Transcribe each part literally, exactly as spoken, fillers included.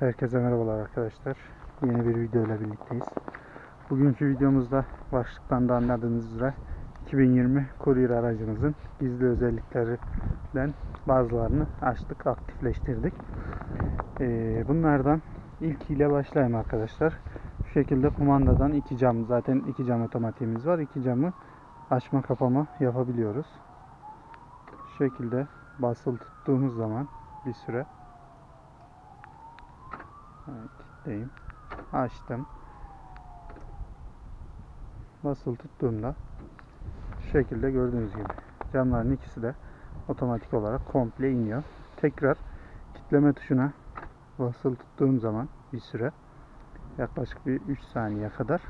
Herkese merhabalar arkadaşlar. Yeni bir video ile birlikteyiz. Bugünkü videomuzda başlıktan da anladığınız üzere iki bin yirmi Courier aracımızın gizli özelliklerinden bazılarını açtık, aktifleştirdik. Ee, bunlardan ilk ile başlayayım arkadaşlar. Şu şekilde kumandadan iki cam, zaten iki cam otomatiğimiz var. İki camı açma kapama yapabiliyoruz. Şu şekilde basılı tuttuğumuz zaman bir süre. Evet, kilitleyeyim. Açtım. Basılı tuttuğumda şu şekilde gördüğünüz gibi camların ikisi de otomatik olarak komple iniyor. Tekrar kilitleme tuşuna basılı tuttuğum zaman bir süre, yaklaşık bir üç saniye kadar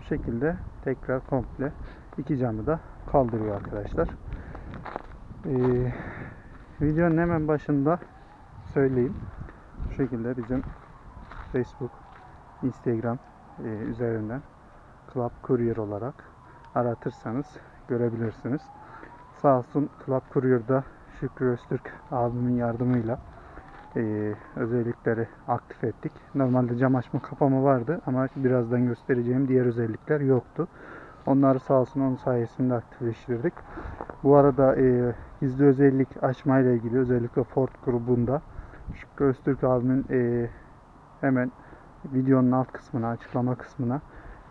bu şekilde tekrar komple iki camı da kaldırıyor arkadaşlar. Ee, videonun hemen başında söyleyeyim. Bu şekilde bizim Facebook, Instagram e, üzerinden Club Courier olarak aratırsanız görebilirsiniz. Sağ olsun Club Courier'da Şükrü Öztürk abimin yardımıyla e, özellikleri aktif ettik. Normalde cam açma kapama vardı ama birazdan göstereceğim diğer özellikler yoktu. Onları sağ olsun onun sayesinde aktifleştirdik. Bu arada e, gizli özellik açmayla ilgili özellikle Ford grubunda Şükrü Öztürk abimin e, hemen videonun alt kısmına, açıklama kısmına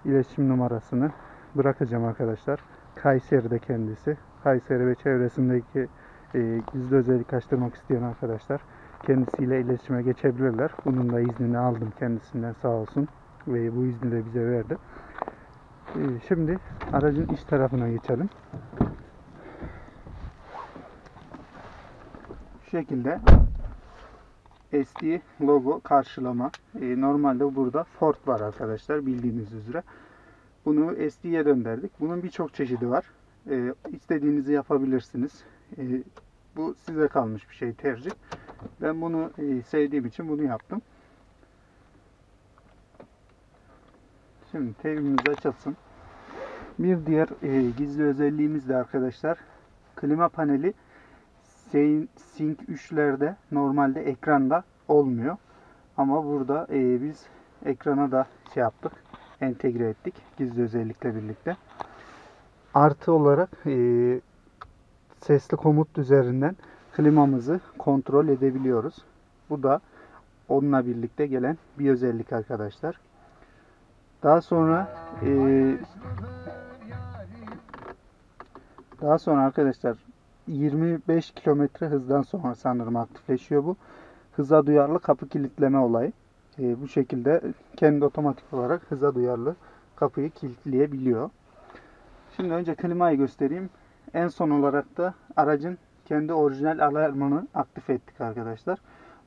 iletişim numarasını bırakacağım arkadaşlar. Kayseri'de kendisi. Kayseri ve çevresindeki e, gizli özellik açtırmak isteyen arkadaşlar kendisiyle iletişime geçebilirler. Bunun da iznini aldım kendisinden sağ olsun. Ve bu izni de bize verdi. E, şimdi aracın iç tarafına geçelim. Şu şekilde S D logo karşılama. Ee, normalde burada Ford var arkadaşlar, bildiğiniz üzere. Bunu S D'ye döndürdük. Bunun birçok çeşidi var. Ee, istediğinizi yapabilirsiniz. Ee, bu size kalmış bir şey, tercih. Ben bunu e, sevdiğim için bunu yaptım. Şimdi T V'miz açılsın. Bir diğer e, gizli özelliğimiz de arkadaşlar klima paneli. Sync üçlerde normalde ekranda olmuyor. Ama burada e, biz ekrana da şey yaptık. Entegre ettik. Gizli özellikle birlikte. Artı olarak e, sesli komut üzerinden klimamızı kontrol edebiliyoruz. Bu da onunla birlikte gelen bir özellik arkadaşlar. Daha sonra e, daha sonra arkadaşlar yirmi beş kilometre hızdan sonra sanırım aktifleşiyor bu. Hıza duyarlı kapı kilitleme olayı. E, bu şekilde kendi otomatik olarak hıza duyarlı kapıyı kilitleyebiliyor. Şimdi önce klimayı göstereyim. En son olarak da aracın kendi orijinal alarmını aktif ettik arkadaşlar.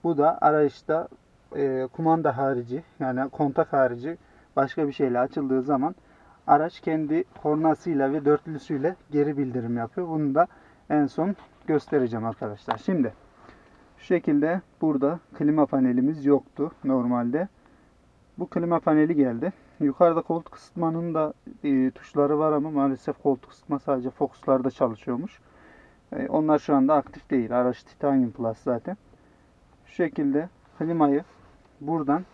Bu da araçta e, kumanda harici, yani kontak harici başka bir şeyle açıldığı zaman araç kendi kornasıyla ve dörtlüsüyle geri bildirim yapıyor. Bunu da en son göstereceğim arkadaşlar. Şimdi şu şekilde burada klima panelimiz yoktu normalde. Bu klima paneli geldi. Yukarıda koltuk ısıtmanın da e, tuşları var ama maalesef koltuk ısıtma sadece Focus'larda çalışıyormuş. E, onlar şu anda aktif değil. Araç Titanium Plus zaten. Şu şekilde klimayı buradan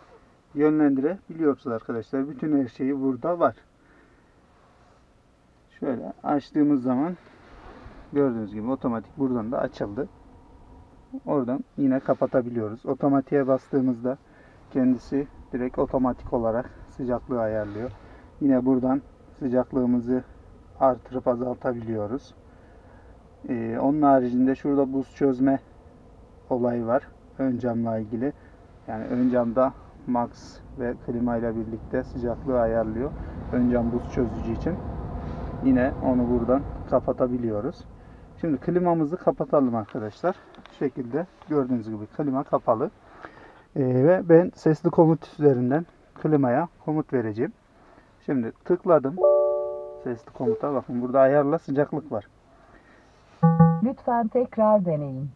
yönlendirebiliyoruz arkadaşlar. Bütün her şeyi burada var. Şöyle açtığımız zaman gördüğünüz gibi otomatik buradan da açıldı. Oradan yine kapatabiliyoruz. Otomatiğe bastığımızda kendisi direkt otomatik olarak sıcaklığı ayarlıyor. Yine buradan sıcaklığımızı artırıp azaltabiliyoruz. Ee, onun haricinde şurada buz çözme olayı var. Ön camla ilgili. Yani ön camda max ve klimayla birlikte sıcaklığı ayarlıyor. Ön cam buz çözücü için. Yine onu buradan kapatabiliyoruz. Şimdi klimamızı kapatalım arkadaşlar. Şu şekilde gördüğünüz gibi klima kapalı. Ee, ve ben sesli komut üzerinden klimaya komut vereceğim. Şimdi tıkladım. Sesli komuta bakın. Burada ayarla sıcaklık var. Lütfen tekrar deneyin.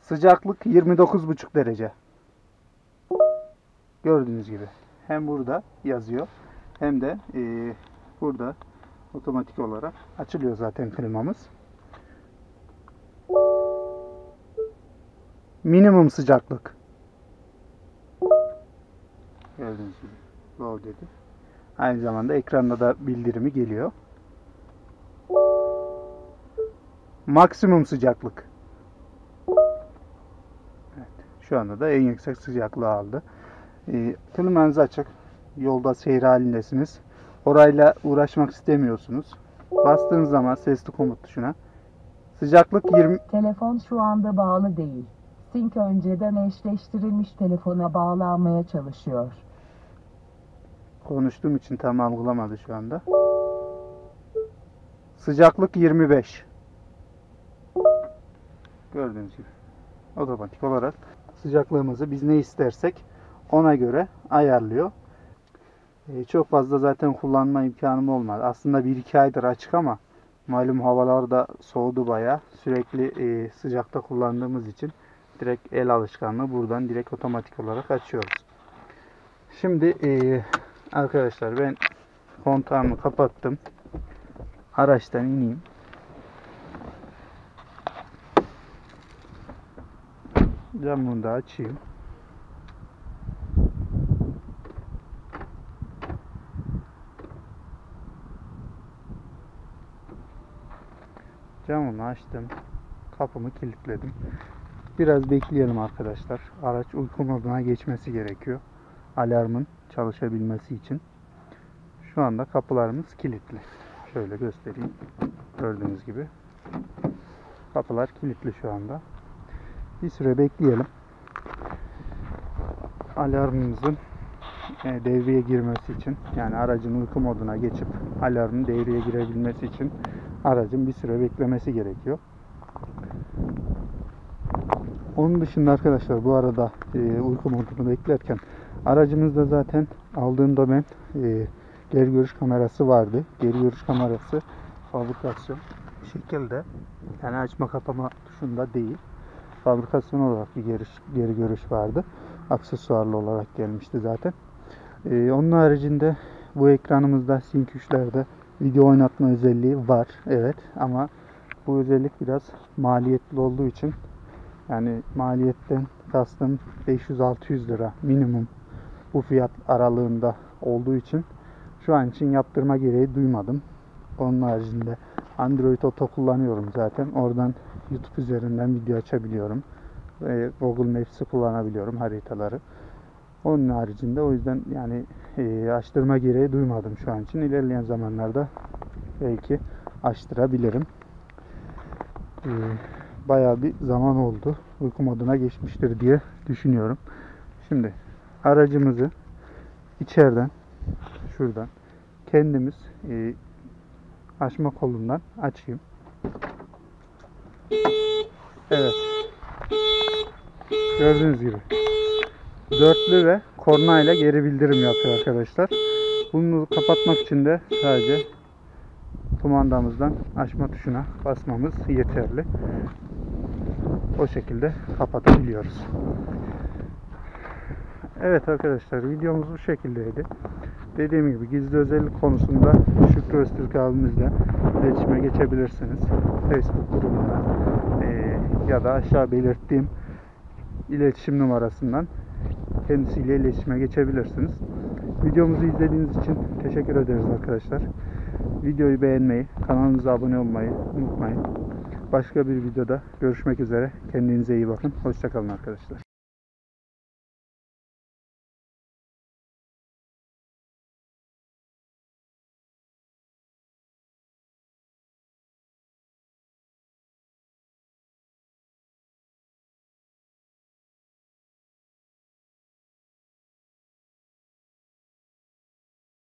Sıcaklık yirmi dokuz buçuk derece. Gördüğünüz gibi. Hem burada yazıyor. Hem de e, burada otomatik olarak açılıyor zaten klimamız. Minimum sıcaklık. gördüğünüz gibi wow dedi. Aynı zamanda ekranda da bildirimi geliyor. Maksimum sıcaklık. Evet, şu anda da en yüksek sıcaklığı aldı. E, klimanızı açık. Yolda seyir halindesiniz. Orayla uğraşmak istemiyorsunuz. Bastığınız zaman sesli komut tuşuna sıcaklık yirmi... Telefon şu anda bağlı değil. Sync önceden eşleştirilmiş telefona bağlanmaya çalışıyor. Konuştuğum için tam algılamadı şu anda. Sıcaklık yirmi beş. Gördüğünüz gibi otomatik olarak sıcaklığımızı biz ne istersek ona göre ayarlıyor. Ee, çok fazla zaten kullanma imkanım olmadı. Aslında bir iki aydır açık ama malum havalar da soğudu bayağı. Sürekli e, sıcakta kullandığımız için direkt el alışkanlığı buradan direkt otomatik olarak açıyoruz. Şimdi e, arkadaşlar ben kontağımı kapattım. Araçtan ineyim. Camını da açayım. Camını açtım. Kapımı kilitledim. Biraz bekleyelim arkadaşlar. Araç uyku moduna geçmesi gerekiyor. Alarmın çalışabilmesi için. Şu anda kapılarımız kilitli. Şöyle göstereyim. Gördüğünüz gibi. Kapılar kilitli şu anda. Bir süre bekleyelim. Alarmımızın devreye girmesi için, yani aracın uyku moduna geçip alarmın devreye girebilmesi için aracın bir süre beklemesi gerekiyor. Onun dışında arkadaşlar bu arada uyku modunu beklerken aracımızda zaten aldığımda ben geri görüş kamerası vardı. Geri görüş kamerası fabrikasyon şekilde, yani açma kapama tuşunda değil. Fabrikasyon olarak bir geri, geri görüş vardı. Aksesuarlı olarak gelmişti zaten. Ee, onun haricinde bu ekranımızda Sync üçlerde video oynatma özelliği var. Evet, ama bu özellik biraz maliyetli olduğu için, yani maliyetten kastım beş yüz altı yüz lira minimum bu fiyat aralığında olduğu için şu an için yaptırma gereği duymadım. Onun haricinde Android Auto kullanıyorum zaten. Oradan YouTube üzerinden video açabiliyorum. E, Google Maps'i kullanabiliyorum, haritaları. Onun haricinde o yüzden yani e, açtırma gereği duymadım şu an için. İlerleyen zamanlarda belki açtırabilirim. E, bayağı bir zaman oldu. Uyku moduna geçmiştir diye düşünüyorum. Şimdi aracımızı içeriden, şuradan kendimiz e, açma kolundan açayım. Evet. Gördüğünüz gibi dörtlü ve korna ile geri bildirim yapıyor arkadaşlar. Bunu kapatmak için de sadece kumandamızdan açma tuşuna basmamız yeterli. O şekilde kapatabiliyoruz. Evet arkadaşlar, videomuz bu şekildeydi. Dediğim gibi gizli özellik konusunda Şükrü Öztürk abimizle iletişime geçebilirsiniz. Facebook grubuna e, ya da aşağı belirttiğim iletişim numarasından kendisiyle iletişime geçebilirsiniz. Videomuzu izlediğiniz için teşekkür ederiz arkadaşlar. Videoyu beğenmeyi, kanalımıza abone olmayı unutmayın. Başka bir videoda görüşmek üzere. Kendinize iyi bakın. Hoşça kalın arkadaşlar.